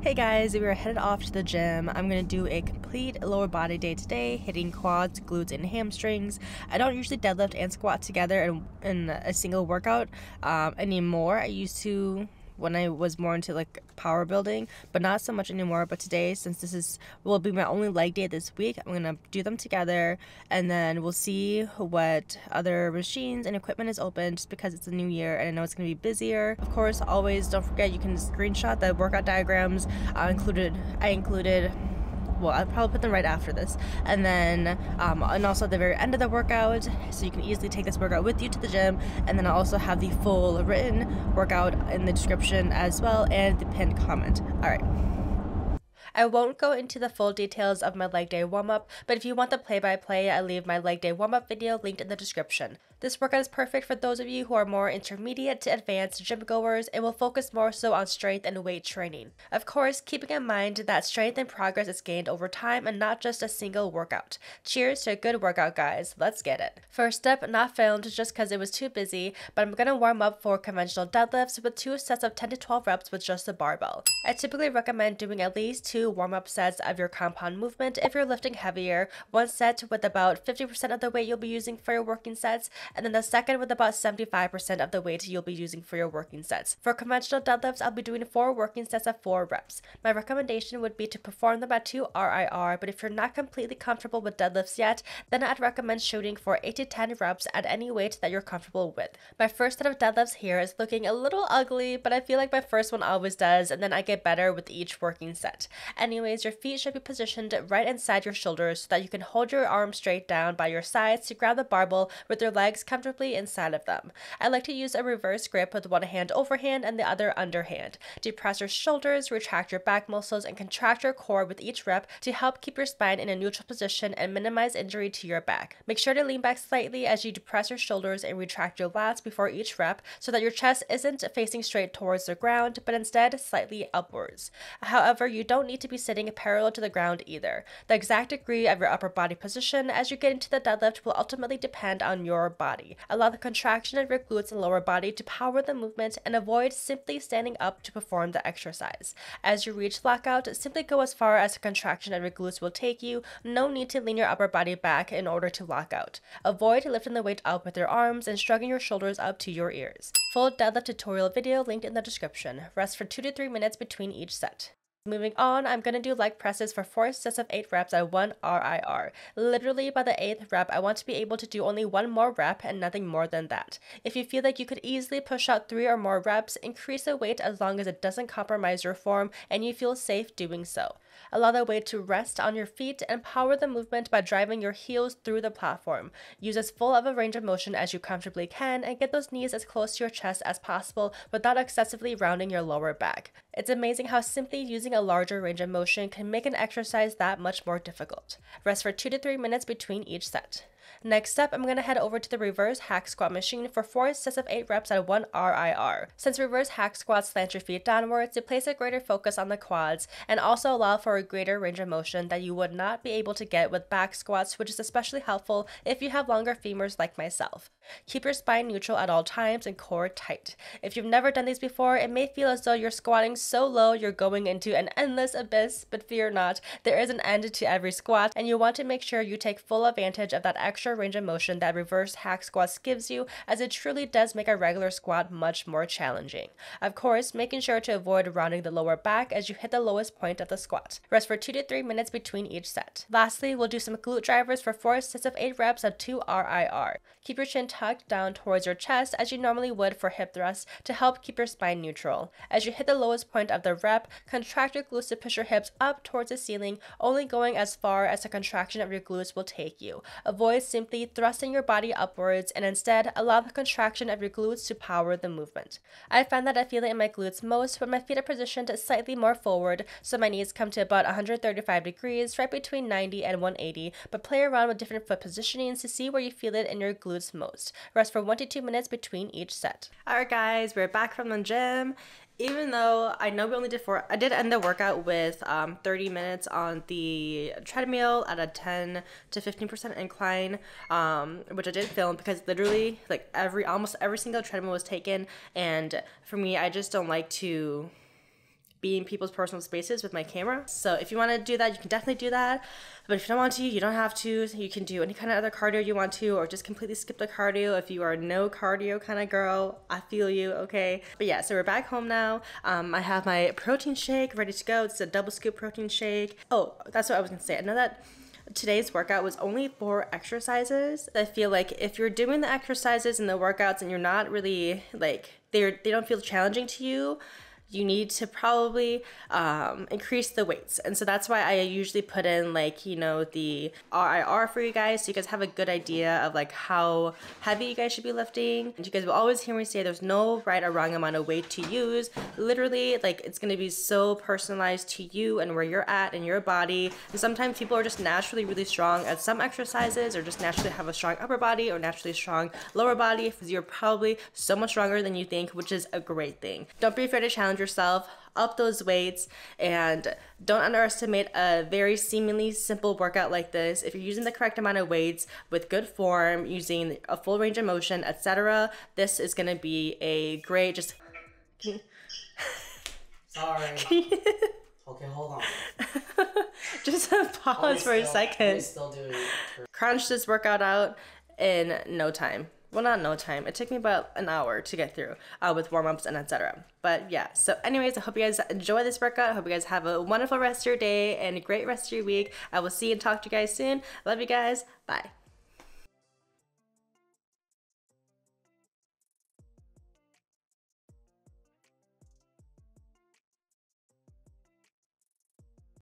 Hey guys, we are headed off to the gym. I'm going to do a complete lower body day today, hitting quads, glutes, and hamstrings. I don't usually deadlift and squat together in a single workout anymore. I used to when I was more into like power building, but not so much anymore. But today, since this will be my only leg day this week, I'm gonna do them together, and then we'll see what other machines and equipment is open, just because it's a new year and I know it's gonna be busier. Of course, always don't forget you can screenshot the workout diagrams I included. Well, I'll probably put them right after this, and then and also at the very end of the workout, so you can easily take this workout with you to the gym. And then I'll also have the full written workout in the description as well, and the pinned comment. All right, I won't go into the full details of my leg day warm-up, but if you want the play-by-play, I leave my leg day warm-up video linked in the description. This workout is perfect for those of you who are more intermediate to advanced gym goers and will focus more so on strength and weight training. Of course, keeping in mind that strength and progress is gained over time and not just a single workout. Cheers to a good workout, guys. Let's get it. First step, not filmed just because it was too busy, but I'm going to warm up for conventional deadlifts with 2 sets of 10 to 12 reps with just the barbell. I typically recommend doing at least 2 warm-up sets of your compound movement if you're lifting heavier, 1 set with about 50% of the weight you'll be using for your working sets, and then the second with about 75% of the weight you'll be using for your working sets. For conventional deadlifts, I'll be doing 4 working sets of 4 reps. My recommendation would be to perform them at 2 RIR, but if you're not completely comfortable with deadlifts yet, then I'd recommend shooting for 8 to 10 reps at any weight that you're comfortable with. My first set of deadlifts here is looking a little ugly, but I feel like my first one always does, and then I get better with each working set. Anyways, your feet should be positioned right inside your shoulders so that you can hold your arms straight down by your sides to grab the barbell with your legs comfortably inside of them. I like to use a reverse grip with one hand overhand and the other underhand. Depress your shoulders, retract your back muscles, and contract your core with each rep to help keep your spine in a neutral position and minimize injury to your back. Make sure to lean back slightly as you depress your shoulders and retract your lats before each rep so that your chest isn't facing straight towards the ground, but instead slightly upwards. However, you don't need to be sitting parallel to the ground either. The exact degree of your upper body position as you get into the deadlift will ultimately depend on your body. Allow the contraction of your glutes and lower body to power the movement, and avoid simply standing up to perform the exercise. As you reach lockout, simply go as far as the contraction of your glutes will take you. No need to lean your upper body back in order to lock out. Avoid lifting the weight up with your arms and shrugging your shoulders up to your ears. Full deadlift tutorial video linked in the description. Rest for 2 to 3 minutes between each set. Moving on, I'm going to do leg presses for 4 sets of 8 reps at 1 RIR. Literally by the 8th rep, I want to be able to do only 1 more rep and nothing more than that. If you feel like you could easily push out 3 or more reps, increase the weight as long as it doesn't compromise your form and you feel safe doing so. Allow the weight to rest on your feet and power the movement by driving your heels through the platform. Use as full of a range of motion as you comfortably can and get those knees as close to your chest as possible without excessively rounding your lower back. It's amazing how simply using a larger range of motion can make an exercise that much more difficult. Rest for 2 to 3 minutes between each set. Next up, I'm going to head over to the reverse hack squat machine for 4 sets of 8 reps at 1 RIR. Since reverse hack squats slant your feet downwards, it places a greater focus on the quads and also allows for a greater range of motion that you would not be able to get with back squats, which is especially helpful if you have longer femurs like myself. Keep your spine neutral at all times and core tight. If you've never done these before, it may feel as though you're squatting so low you're going into an endless abyss, but fear not, there is an end to every squat, and you want to make sure you take full advantage of that extra range of motion that reverse hack squats gives you, as it truly does make a regular squat much more challenging. Of course, making sure to avoid rounding the lower back as you hit the lowest point of the squat. Rest for 2 to 3 minutes between each set. Lastly, we'll do some glute drivers for 4 sets of 8 reps at 2 RIR. Keep your chin tucked down towards your chest as you normally would for hip thrusts to help keep your spine neutral. As you hit the lowest point of the rep, contract your glutes to push your hips up towards the ceiling, only going as far as the contraction of your glutes will take you. Avoid simply thrusting your body upwards, and instead allow the contraction of your glutes to power the movement. I find that I feel it in my glutes most when my feet are positioned slightly more forward, so my knees come to about 135 degrees, right between 90 and 180, but play around with different foot positionings to see where you feel it in your glutes most. Rest for 1 to 2 minutes between each set. Alright guys, we're back from the gym. Even though I know we only did 4, I did end the workout with 30 minutes on the treadmill at a 10 to 15% incline, which I did film because literally like almost every single treadmill was taken, and for me, I just don't like to be in people's personal spaces with my camera. So if you want to do that, you can definitely do that. But if you don't want to, you don't have to. You can do any kind of other cardio you want to, or just completely skip the cardio if you are no cardio kind of girl. I feel you, okay? But yeah, so we're back home now. I have my protein shake ready to go. It's a double scoop protein shake. Oh, that's what I was gonna say. I know that today's workout was only 4 exercises. I feel like if you're doing the exercises and the workouts and you're not really like, they don't feel challenging to you, you need to probably increase the weights. And so that's why I usually put in like, you know, the RIR for you guys, so you guys have a good idea of like how heavy you guys should be lifting. And you guys will always hear me say there's no right or wrong amount of weight to use. Literally, like, it's gonna be so personalized to you and where you're at in your body. And sometimes people are just naturally really strong at some exercises, or just naturally have a strong upper body or naturally strong lower body, because you're probably so much stronger than you think, which is a great thing. Don't be afraid to challenge yourself, up those weights, and don't underestimate a very seemingly simple workout like this. If you're using the correct amount of weights with good form, using a full range of motion, etc., this is going to be a great just... Sorry. Okay, hold on. Just pause for a second. Crunch this workout out in no time. Well, not no time. It took me about an hour to get through with warm-ups and etc. But yeah, so anyways, I hope you guys enjoy this workout. I hope you guys have a wonderful rest of your day and a great rest of your week. I will see and talk to you guys soon. Love you guys. Bye.